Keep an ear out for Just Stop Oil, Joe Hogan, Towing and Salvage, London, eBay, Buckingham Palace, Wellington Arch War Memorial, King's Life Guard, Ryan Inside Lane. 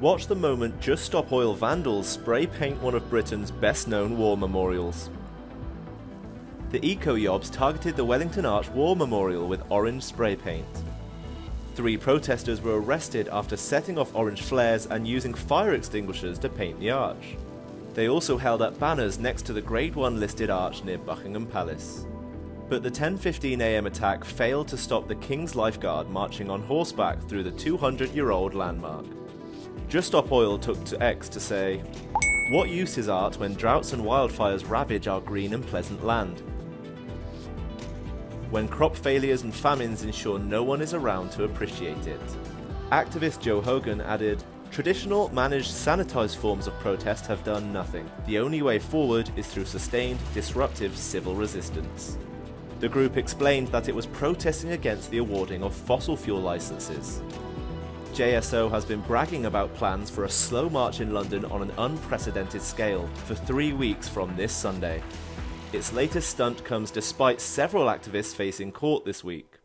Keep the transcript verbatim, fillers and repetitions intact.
Watch the moment Just Stop Oil vandals spray paint one of Britain's best-known war memorials. The eco-yobs targeted the Wellington Arch War Memorial with orange spray paint. Three protesters were arrested after setting off orange flares and using fire extinguishers to paint the arch. They also held up banners next to the Grade one listed arch near Buckingham Palace. But the ten fifteen a m attack failed to stop the King's Life Guard marching on horseback through the two hundred year old landmark. Just Stop Oil took to X to say, "What use is art when droughts and wildfires ravage our green and pleasant land? When crop failures and famines ensure no one is around to appreciate it." Activist Joe Hogan added, "Traditional, managed, sanitised forms of protest have done nothing. The only way forward is through sustained, disruptive civil resistance." The group explained that it was protesting against the awarding of fossil fuel licenses. J S O has been bragging about plans for a slow march in London on an unprecedented scale for three weeks from this Sunday. Its latest stunt comes despite several activists facing court this week.